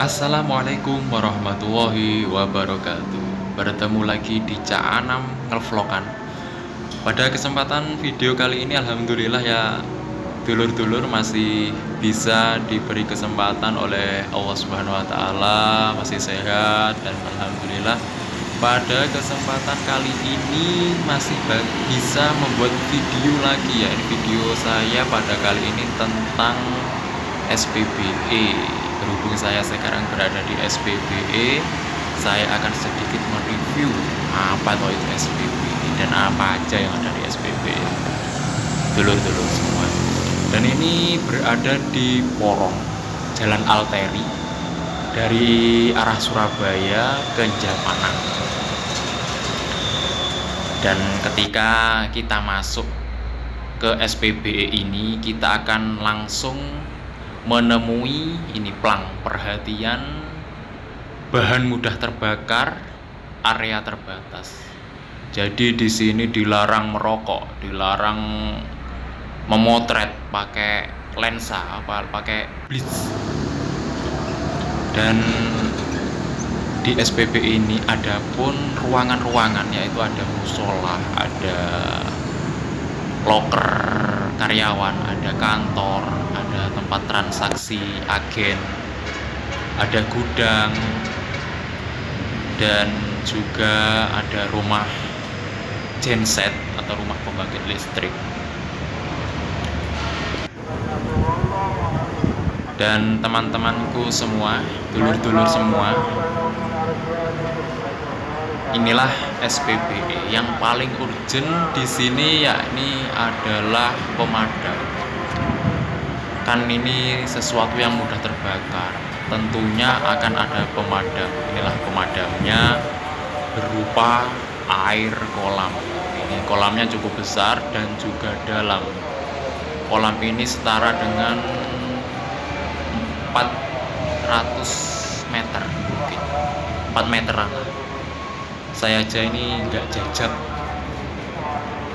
Assalamualaikum warahmatullahi wabarakatuh. Bertemu lagi di Cak Anam Vlogan. Pada kesempatan video kali ini alhamdulillah ya, dulur-dulur masih bisa diberi kesempatan oleh Allah Subhanahu wa taala, masih sehat dan alhamdulillah pada kesempatan kali ini masih bisa membuat video lagi ya. Ini video saya pada kali ini tentang SPBE. Berhubung saya sekarang berada di SPBE, saya akan sedikit mereview apa itu SPBE dan apa aja yang ada di SPBE, dulur-dulur semua. Dan ini berada di Porong, Jalan Alteri, dari arah Surabaya ke Jamanang. Dan ketika kita masuk ke SPBE ini, kita akan langsung menemui ini plang perhatian bahan mudah terbakar area terbatas. Jadi di sini dilarang merokok, dilarang memotret pakai lensa apa pakai blitz. Dan di SPBE ini ada pun ruangan-ruangan, yaitu ada musola, ada loker karyawan, ada kantor, ada tempat transaksi agen, ada gudang, dan juga ada rumah genset atau rumah pembangkit listrik. Dan teman-temanku semua, dulur-dulur semua, inilah SPBE yang paling urgent di sini, yakni adalah pemadam. Kan ini sesuatu yang mudah terbakar, tentunya akan ada pemadam. Inilah pemadamnya berupa air kolam. Ini kolamnya cukup besar dan juga dalam. Kolam ini setara dengan 400 meter mungkin, 4 meteran. Saya aja ini nggak jajak.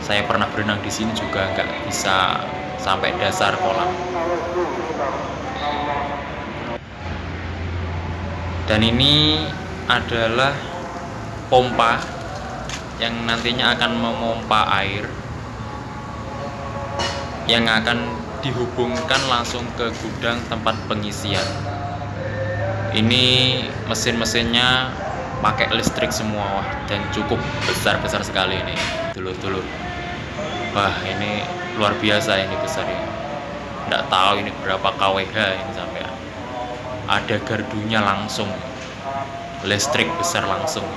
Saya pernah berenang di sini juga nggak bisa sampai dasar kolam. Dan ini adalah pompa yang nantinya akan memompa air yang akan dihubungkan langsung ke gudang tempat pengisian. Ini mesin-mesinnya pakai listrik semua, dan cukup besar-besar sekali ini, dulur-dulur. Wah, ini luar biasa ini besarnya. Nggak tahu ini berapa kWh ini sampai. Ada gardunya langsung. Listrik besar langsung.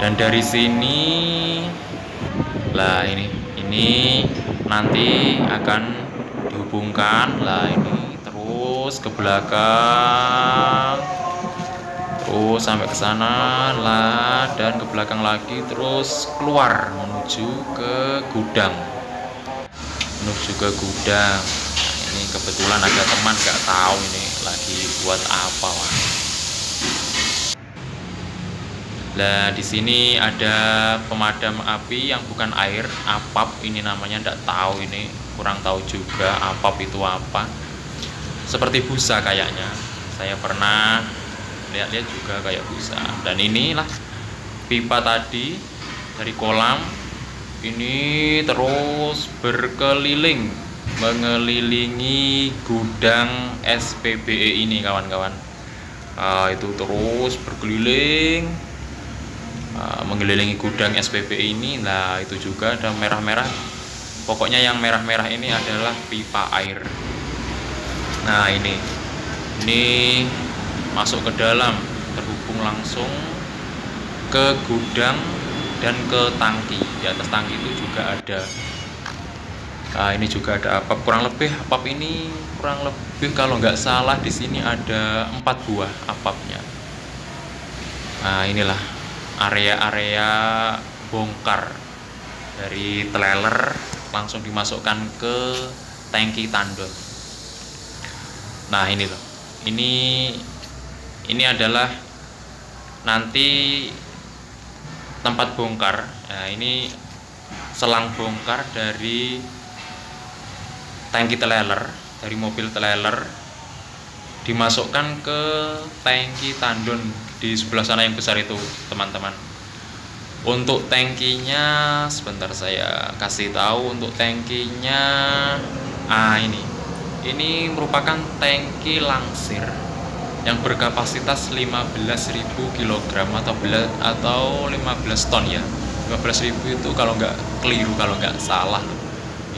Dan dari sini lah ini nanti akan dihubungkan lah ini terus ke belakang. Oh, sampai ke sana lah, dan ke belakang lagi, terus keluar menuju ke gudang. Nah, ini kebetulan ada teman, nggak tahu ini lagi buat apa. Nah, di sini ada pemadam api yang bukan air, apap ini namanya, nggak tahu ini, kurang tahu juga apap itu apa. Seperti busa kayaknya. Saya pernah lihat-lihat juga kayak busa. Dan inilah pipa tadi dari kolam ini terus berkeliling mengelilingi gudang SPBE ini, kawan-kawan. Itu terus berkeliling mengelilingi gudang SPBE ini. Nah, itu juga ada merah-merah. Pokoknya yang merah-merah ini adalah pipa air. Nah, ini masuk ke dalam, terhubung langsung ke gudang dan ke tangki. Di atas tangki itu juga ada. Nah, ini juga ada apap. Kurang lebih kalau nggak salah di sini ada 4 buah apapnya. Nah, inilah area-area bongkar dari teleler langsung dimasukkan ke tangki tandon. Nah, ini loh. Ini adalah nanti tempat bongkar. Nah, ini selang bongkar dari tangki teleler, dari mobil teleler dimasukkan ke tangki tandon di sebelah sana yang besar itu, teman-teman. Untuk tangkinya sebentar saya kasih tahu. Untuk tangkinya, ini merupakan tangki langsir yang berkapasitas 15.000 kg atau 15 ton ya. 15.000 itu kalau nggak keliru, kalau nggak salah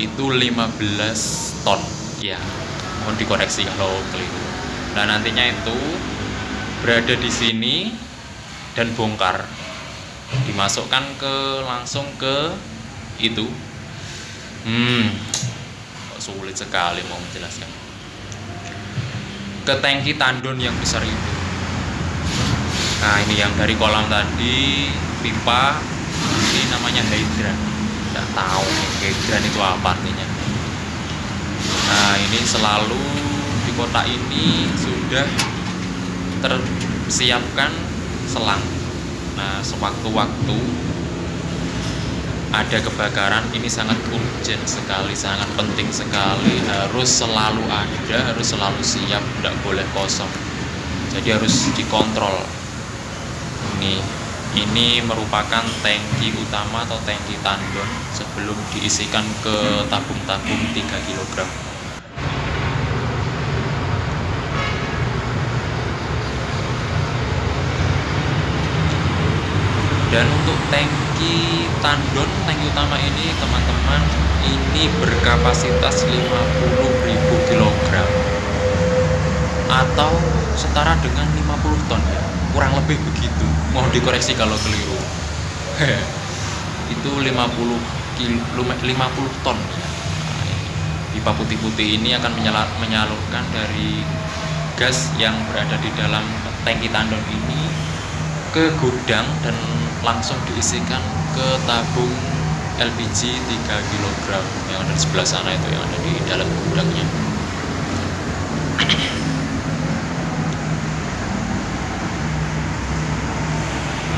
itu 15 ton ya, mohon dikoreksi kalau keliru. Nah, nantinya itu berada di sini dan bongkar, dimasukkan ke langsung ke itu. Sulit sekali mau menjelaskan, ke tangki tandon yang besar itu. Nah, ini yang dari kolam tadi, pipa ini namanya hydran. Nggak tahu hydran itu apa artinya. Nah, ini selalu di kota ini sudah tersiapkan selang. Nah, sewaktu-waktu ada kebakaran, ini sangat urgent sekali, sangat penting sekali, harus selalu ada, harus selalu siap, tidak boleh kosong. Jadi harus dikontrol. Ini merupakan tangki utama atau tangki tandon sebelum diisikan ke tabung-tabung 3 kg. Dan untuk tangki tandon, tangki utama ini, teman-teman, ini berkapasitas 50.000 kg atau setara dengan 50 ton ya, kurang lebih begitu. Mohon dikoreksi kalau keliru. Itu 50 ton ya. Pipa putih-putih ini akan menyalurkan dari gas yang berada di dalam tangki tandon ini ke gudang dan langsung diisikan ke tabung LPG 3 kg yang ada di sebelah sana itu, yang ada di dalam gudangnya.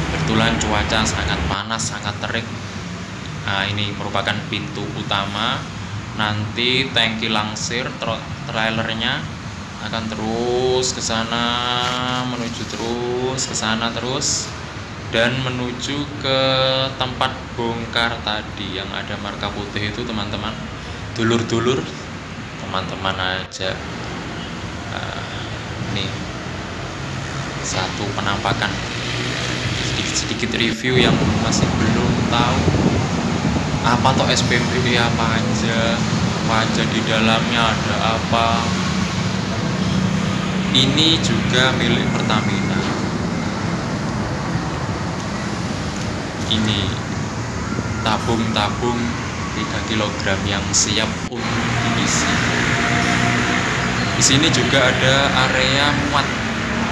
Kebetulan cuaca sangat panas, sangat terik. Nah, ini merupakan pintu utama. Nanti tangki langsir trailernya akan terus ke sana, menuju terus ke sana terus, dan menuju ke tempat bongkar tadi yang ada marka putih itu, teman-teman. Dulur-dulur teman-teman aja. Ini satu penampakan, sedikit review yang masih belum tahu apa atau SPBE apa aja di dalamnya, ada apa. Ini juga milik Pertamina. Ini tabung-tabung 3 kg yang siap untuk diisi. Di sini juga ada area muat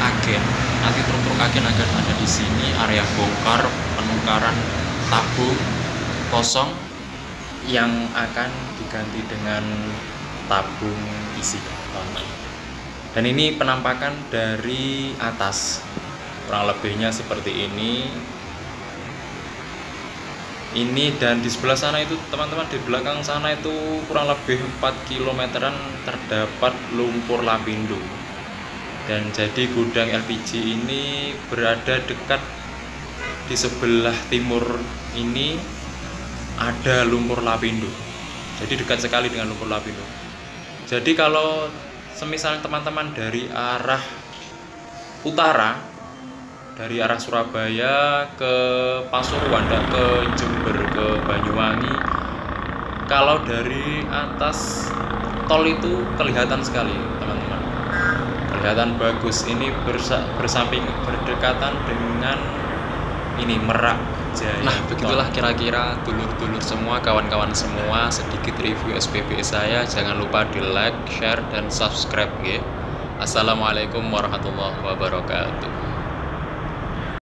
agen. Nanti truk-truk agen akan ada di sini, area bongkar penukaran tabung kosong yang akan diganti dengan tabung isi. Dan ini penampakan dari atas. Kurang lebihnya seperti ini. Ini dan di sebelah sana itu, teman-teman, di belakang sana itu kurang lebih 4 kilometeran terdapat lumpur lapindo. Dan jadi gudang LPG ini berada dekat di sebelah timur. Ini ada lumpur lapindo, jadi dekat sekali dengan lumpur lapindo. Jadi kalau semisal teman-teman dari arah utara, dari arah Surabaya ke Pasuruan, ke Jember, ke Banyuwangi, kalau dari atas tol itu kelihatan sekali, teman-teman, kelihatan bagus. Ini bersamping, berdekatan dengan ini Merak Jaya. Nah, begitulah kira-kira dulur-dulur semua, kawan-kawan semua, sedikit review SPBE saya. Jangan lupa di like, share, dan subscribe ya. Assalamualaikum warahmatullahi wabarakatuh.